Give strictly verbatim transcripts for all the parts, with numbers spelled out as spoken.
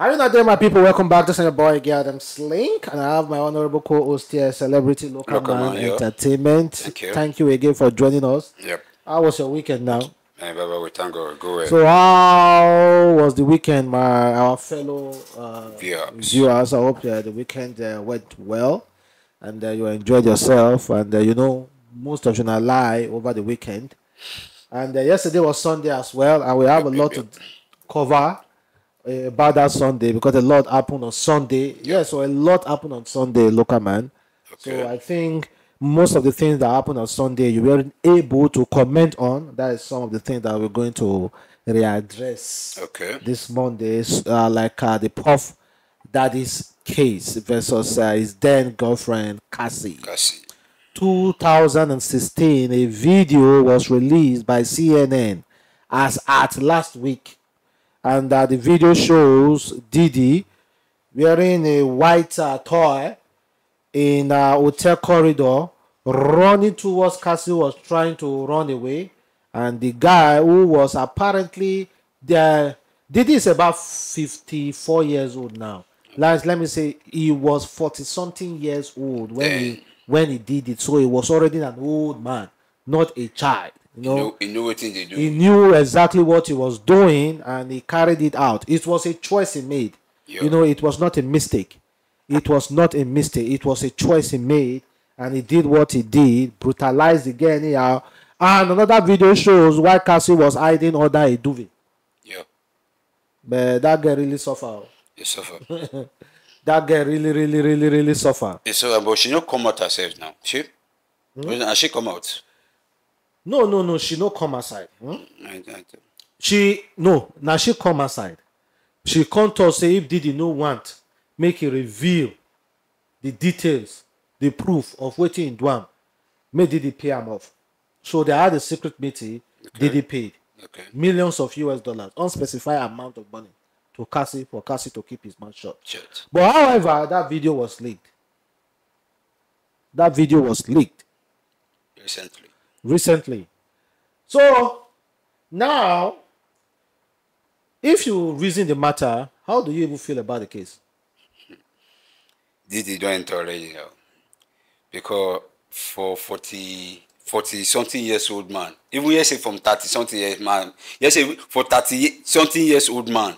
Are you not there, my people? Welcome back. This is your boy, Adam Slink, and I have my honorable co-host here, Celebrity Local, Local Man Radio. Entertainment. Thank you. Thank you again for joining us. Yep. How was your weekend now? Hey, Baba, we thank God. Go ahead. So how was the weekend, my our fellow uh, viewers? viewers? I hope uh, the weekend uh, went well, and uh, you enjoyed yourself, and uh, you know, most of you not lie over the weekend. And uh, yesterday was Sunday as well, and we have a lot to cover uh, about that Sunday because a lot happened on Sunday. Yeah, so a lot happened on Sunday, Local Man. Okay. So I think most of the things that happened on Sunday, you weren't able to comment on. That is some of the things that we're going to readdress okay. this Monday, uh, like uh, the Puff Daddy's case versus uh, his then girlfriend, Cassie. Cassie. two thousand sixteen, a video was released by C N N as at last week, and uh, the video shows Didi wearing a white uh, toy in a hotel corridor running towards Cassie, was trying to run away, and the guy who was apparently there, Didi is about fifty-four years old now. Last, let me say he was forty something years old when he when he did it, so he was already an old man, not a child. You know, he knew, he knew what he did. He knew exactly what he was doing, and he carried it out. It was a choice he made. Yeah. You know, it was not a mistake. It was not a mistake. It was a choice he made, and he did what he did, brutalized again. Anyhow. And another video shows why Cassie was hiding under a duvet. Yeah. But that girl really suffered. He suffered. That girl really, really, really, really suffer. So, but she not come out herself now. She, hmm? And she come out. No, no, no. She not come outside. Hmm? I, I, she no. Now she come outside. She come to say if Didi no want, make it reveal the details, the proof of waiting in Dwam. Make Didi pay him off. So they had a secret meeting. Okay. Didi paid okay. millions of U S dollars, unspecified amount of money, to Cassie, for Cassie to keep his mouth shut. Shit. But however, that video was leaked. That video was leaked. Recently. Recently. So, now, if you reason the matter, how do you even feel about the case? Didi don't already know. Because for forty, forty something years old man, even you say from thirty something years man, you say for thirty something years old man,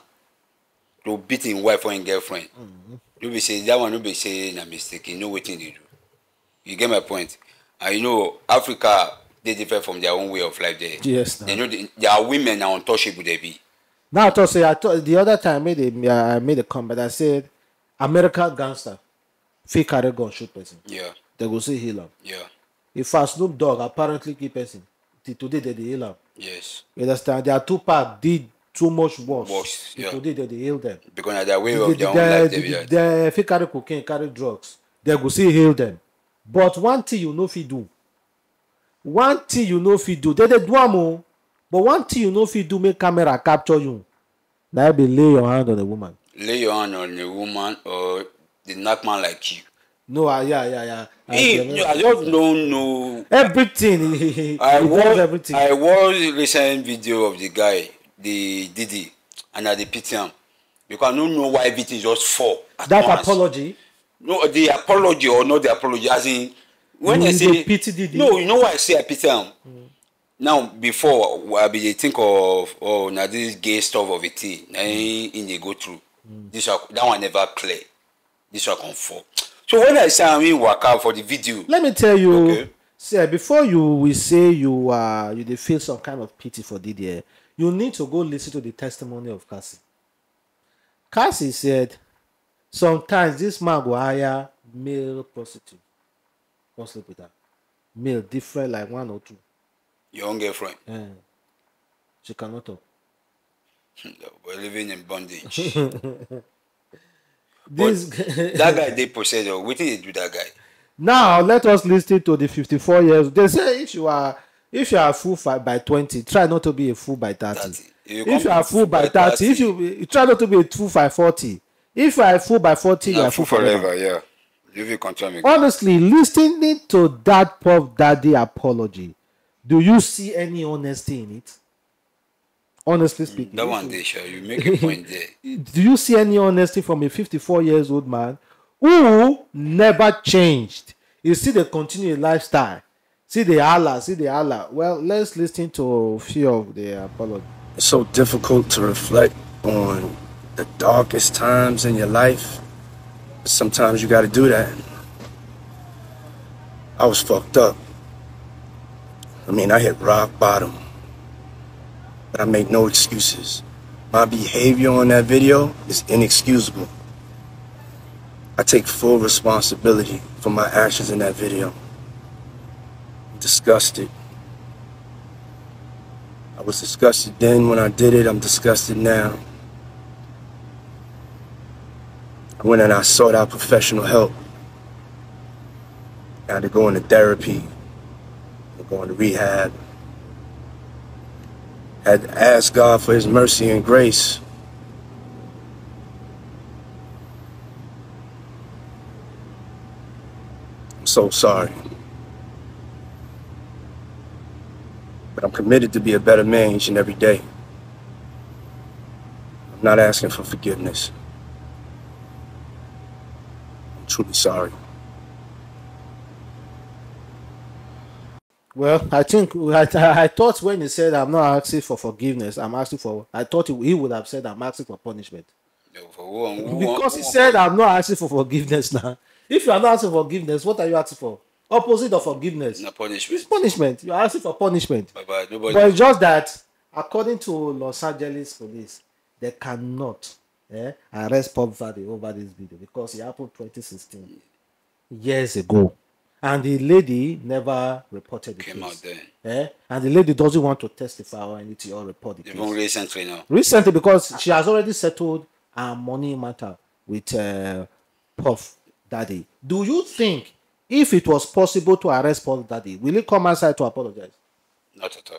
to beat his wife or his girlfriend. Mm-hmm. You be say that one, you be saying a mistake. You know what they do. You get my point. And you know, Africa, they differ from their own way of life there. Yes. They know they, their women are untouchable, they be. Now, I told you, I told, the other time I made, a, I made a comment. I said, American gangster, fake carry gun, shoot person. Yeah. They go see him. Yeah. If a Snoop Dogg apparently keep person, today they heal him. Yes. You understand? There are two parts. Did too much worse. Worse yeah. Today they, they heal them. Because their way of their own life, they, they, they, if you carry cocaine, carry drugs, they go see heal them. But one thing you know if you do, one thing you know if you do, they they do more. But one thing you know if you do, make camera capture you. Now be lay your hand on a woman. Lay your hand on a woman or the knock man like you. No, uh, yeah, yeah, yeah. I, hey, no, I just don't know everything. He, he, I he watched everything. I watched recent video of the guy. The Didi and at the P T M because I don't know why everything just fall. That once. Apology? No, the apology or not the apology. As in, when you I say pity Didi. No, you know why I say I pity him. Mm. Now, before I be think of oh now this gay stuff of it, mm. and in they go through mm. this are, that one never clear. This one come fall. So when I say I mean work out for the video, let me tell you. Okay. Sir, before you we say you uh you they feel some kind of pity for Didi. You need to go listen to the testimony of Cassie. Cassie said, sometimes this man will hire male prostitute. Go sleep with her. Male, different, like one or two. Your own girlfriend? Yeah. She cannot talk. We're living in bondage. This that guy, they possess her. What did they do that guy? Now, let us listen to the fifty-four years. They say if you are... If you are a fool by twenty, try not to be a fool by thirty. thirty. You if you are a fool by thirty, thirty, if you, you try not to be a fool by forty. If you are a fool by forty, you are a fool forever. forever. Yeah, if you continue. Honestly, listening to that Puff Daddy apology, do you see any honesty in it? Honestly speaking. That one day, sure, you make a point there. Do you see any honesty from a fifty-four years old man who never changed? You see, they continue a lifestyle. See the Allah, see the Allah. Well, let's listen to a few of the apologies. It's so difficult to reflect on the darkest times in your life. Sometimes you got to do that. I was fucked up. I mean, I hit rock bottom. But I make no excuses. My behavior on that video is inexcusable. I take full responsibility for my actions in that video. I'm disgusted. I was disgusted then when I did it. I'm disgusted now. I went and I sought out professional help. I had to go into therapy. I'm going to rehab. Had to ask God for his mercy and grace. I'm so sorry. But I'm committed to be a better man each and every day. I'm not asking for forgiveness. I'm truly sorry. Well, I think I, I thought when he said I'm not asking for forgiveness, I'm asking for. I thought he, he would have said I'm asking for punishment. No, for one, one, because he one, said one. I'm not asking for forgiveness now. If you are not asking for forgiveness, what are you asking for? Opposite of forgiveness. No punishment. It's punishment. You are asking for punishment. Bye bye. Nobody. But it's just that, according to Los Angeles police, they cannot eh, arrest Puff Daddy over this video because it happened twenty sixteen years ago. And the lady never reported the case. Came out there. Eh? And the lady doesn't want to testify or anything or report the case. Even recently now. Recently, because she has already settled her money matter with uh, Puff Daddy. Do you think if it was possible to arrest Puff Daddy, will he come outside to apologize? Not at all.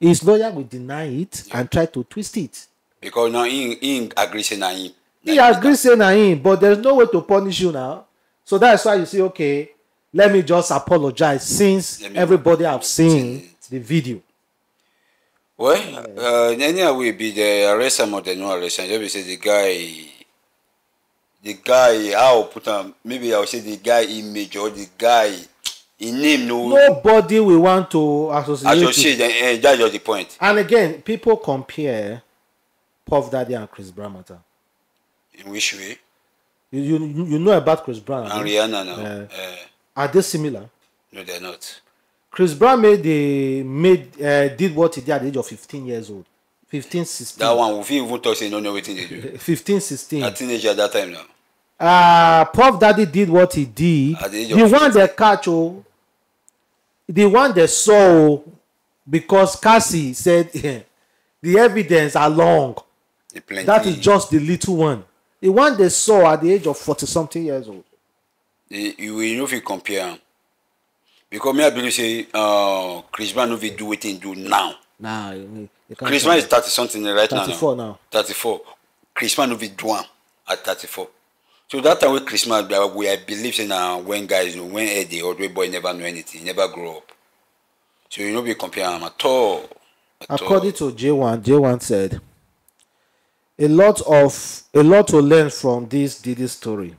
His lawyer will deny it yeah. and try to twist it. Because now he, he agrees in him. He agrees in him, but there's no way to punish you now. So that's why you say, okay, let me just apologize since everybody have seen the video. Well, uh, anyhow, will be the arrest or the no arrest. I will say the guy, the guy, I'll put on, maybe I'll say the guy image or the guy in name. No, nobody will want to associate. Associate, uh, that's just the point. And again, people compare Puff Daddy and Chris Brown. In which way? You, you, you know about Chris Brown. And Rihanna now. Uh, uh, are they similar? No, they're not. Chris Brown made the, made, uh, did what he did at the age of fifteen years old. fifteen, sixteen. That one, if you even talk, you don't know what he did. fifteen, sixteen. A teenager at that time now. Uh, Puff Daddy did what he did. At the age of the one they catch, oh, the one they saw, because Cassie said, the evidence are long. That is just the little one. The one they saw at the age of forty something years old. You will know if you compare. Because me, I believe say, uh, Chris Brown no fit do what he do now. Nah, you can't. Chris Brown is thirty something right now. thirty-four now. thirty-four. Chris Brown no fit do one at thirty-four. So that time with Chris Brown, we I believe in uh, when guys, when Eddie or the boy never know anything, never grow up. So you know we compare him at all. At According all. to J one, J one said, A lot of a lot to learn from this Diddy story.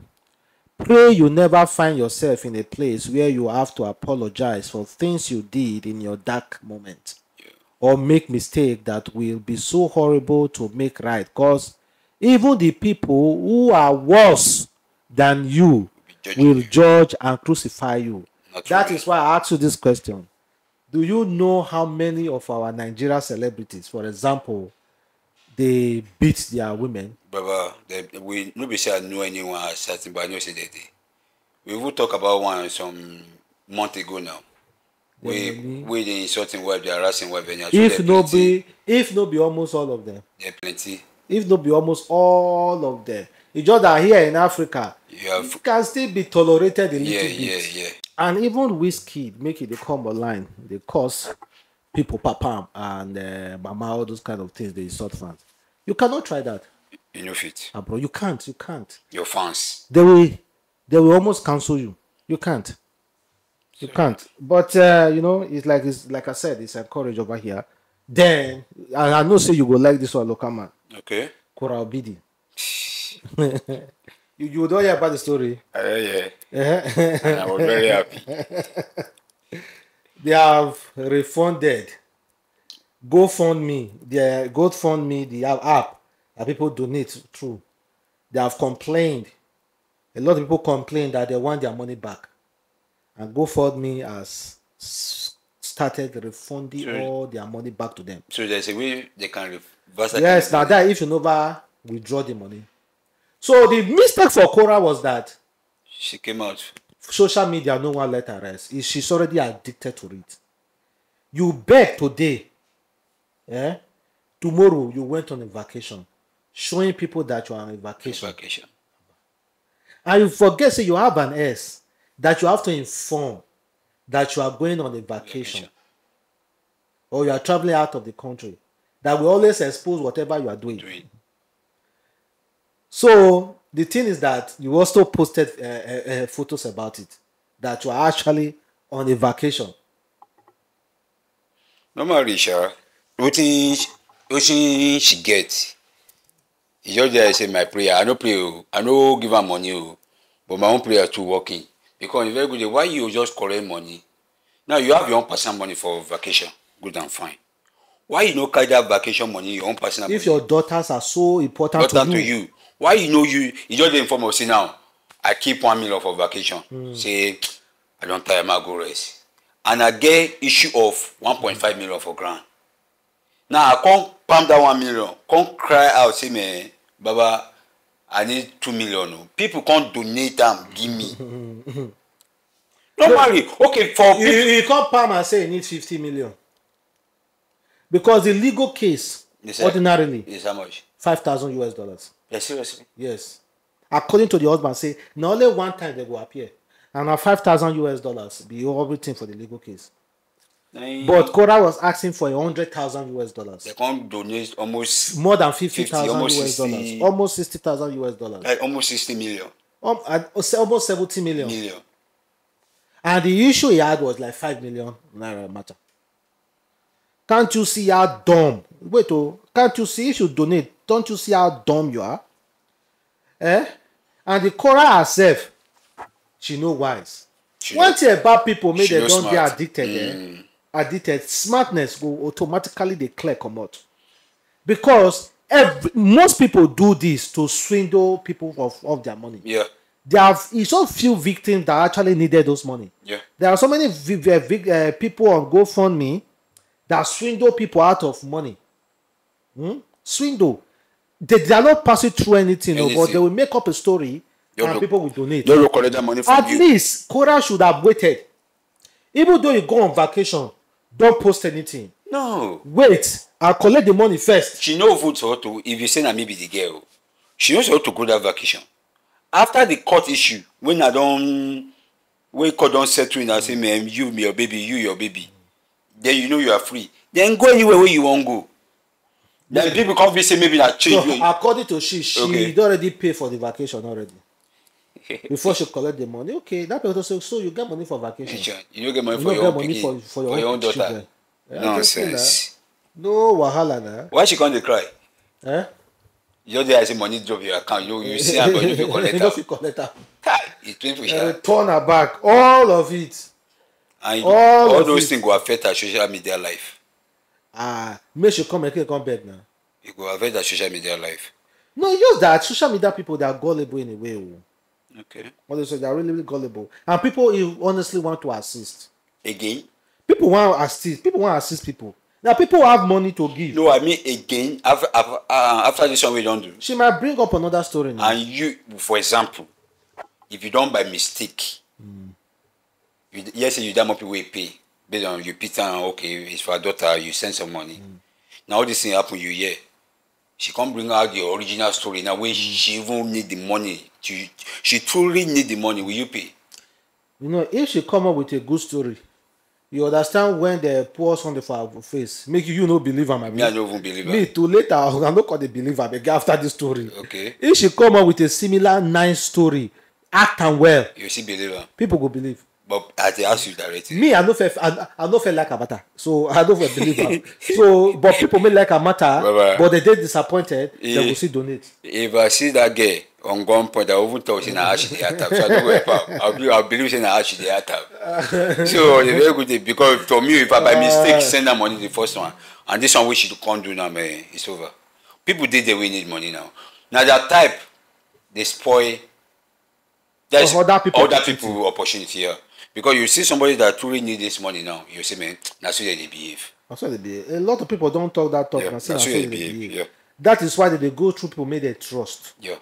Pray you never find yourself in a place where you have to apologize for things you did in your dark moment, yeah. or make mistake that will be so horrible to make right. Cause even the people who are worse than you will, will judge and crucify you. Not that really. Is why I asked you this question: do you know how many of our Nigerian celebrities, for example? They beat their women. Baba, they, we nobody say I know anyone as certain, but I know say they did. We will talk about one some month ago now. We they, we the insulting wife, the harassing wife, and if so no be if no be almost all of them. There plenty. If no be almost all of them. It's just that here in Africa, you have, it can still be tolerated a little yeah, bit. Yeah, yeah. And even whiskey make it they come online. They cause people, papa and uh, mama, all those kind of things. They insult fans. You cannot try that. You know it. Ah, bro, you can't. You can't. Your fans. They will. They will almost cancel you. You can't. You Sorry. can't. But uh, you know, it's like it's like I said. It's encouraged over here. Then I, I know say you go like this one, local man. Okay. Korra Obidi. you you would all hear about the story. Uh, yeah. I was very happy. They have refunded. GoFundMe, the GoFundMe, the app that people donate through. They have complained. A lot of people complained that they want their money back. And GoFundMe has started refunding so, all their money back to them. So there's a way they can reverse it. Yes, now that if you never withdraw the money. So the mistake for Korra was that she came out. Social media, no one let her rest. She's already addicted to it. You beg today. Yeah? Tomorrow you went on a vacation, showing people that you are on a vacation. Vacation. And you forget, say you have an S that you have to inform that you are going on a vacation, vacation. Or you are traveling out of the country. That will always expose whatever you are doing. Do so the thing is that you also posted uh, uh, uh, photos about it, that you are actually on a vacation. No, Marisha. What she, what she, she gets, it's just that I say my prayer. I no pray, I no give her money, but my own prayer too working. Because it's very good. Why you just collect money? Now you have your own personal money for vacation, good and fine. Why you no carry that vacation money, your own personal? If money? Your daughters are so important, important to, you. to you, why you know you? You just inform us. Say now, I keep one million for vacation. Mm. Say, I don't tire, I go rest, and I get issue of one point five million for grant. Now I can't pump that one million. Can't cry out, say, man, Baba, I need two million. People can't donate them, give me. Don't worry. Okay, for you, you can't palm and say you need fifty million. Because the legal case, yes, ordinarily, is how much? Five thousand US dollars. Yes, seriously. Yes. According to the husband, say now only one time they go appear. And at five thousand US dollars be everything for the legal case. Nine. But Korra was asking for a hundred thousand U S dollars. They can't donate almost more than fifty thousand U S dollars, almost sixty thousand U S dollars, like almost sixty million, um, almost seventy million. million. And the issue he had was like five million naira matter. Can't you see how dumb? Wait, oh, can't you see if you donate? Don't you see how dumb you are? Eh? And the Korra herself, she no wise. When she about people, make they don't get addicted. Mm. Eh? Addicted smartness will automatically they clear come out, because every, most people do this to swindle people of, of their money. Yeah, there are so few victims that actually needed those money. Yeah, there are so many uh, people on GoFundMe that swindle people out of money. Hmm? Swindle, they, they are not passing through anything, anything. But they will make up a story you and look, people will donate. They will collect that money from At you. least Korra should have waited, even though you go on vacation. Don't post anything. No. Wait. I'll collect the money first. She knows how to, if you say that maybe the girl, she knows how to go that vacation. After the court issue, when I don't, when court don't settle in, I say, ma'am, you, me, your baby, you, your baby. Then you know you are free. Then go anywhere where you want to go. Then yeah. people can't be saying maybe that change. No, according to she, she okay. already paid for the vacation already. Before she collect the money, okay, that person says, so you get money for vacation. You don't get money, you for, your get money for, for your for your own daughter. Yeah, nonsense. No wahala na. Why she can't cry? Eh? You don't say money drop your account. You you see her, but you collect her. You collect her. It went for her. Turn her back. All of it. And all, all, all those it. things will affect her social media life. Ah, make she come and come back now. It will affect her social media life. No, just that social media people they are gullible in a way. Okay. Well, so they are really, really gullible, and people you honestly want to assist. Again, people want to assist. People want to assist people. Now, people have money to give. No, I mean again. After, after, uh, after this one, we don't do. She might bring up another story now. And you, for example, if you don't by mistake, mm. you, yes, you damn up your way pay based on you Peter. Okay, it's for a daughter. You send some money. Mm. Now all this thing happen. You hear. She can't bring out the original story now when she even need the money. She, she truly need the money. Will you pay? You know, if she come up with a good story, you understand when they pour something for her face, make you, you no believe her, my Me, I don't even believe her. Me, too later, I'm not going to believe her after this story. Okay. If she come up with a similar nice story, act and well, you see, believe her. People will believe. But as the house you directed. Me, I don't feel I, I don't feel like a matter. So I don't feel believe her. So but people may like a matter, but, but they get disappointed, if, they will still donate. If I see that girl on one point, I won't talk in her she the attack. So I don't worry about I believe in her she the attack. So it's very good because for me, if I by mistake send her money the first one, and this one which she can't do now, man, it's over. People did they will need money now. Now that type, they spoil there's other people other people opportunity here. Because you see somebody that truly needs this money now, you see, man, that's how they behave. That's how they behave. A lot of people don't talk that talk. Yeah, that's how they, they behave. behave. Yeah. That is why they go through people made a trust. Yeah.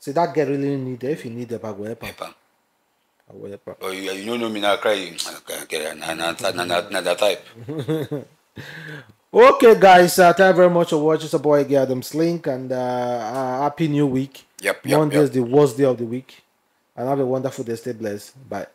So that girl really need it. If you need it, I will help her. I will help her. Oh, you, you don't know me now, crying. Another type. Okay, guys, uh, thank you very much for watching. It's your boy, Adam Slink, and uh, uh, happy new week. Yep, yep. Monday yep. is the worst day of the week. And have a wonderful day. Stay blessed. Bye.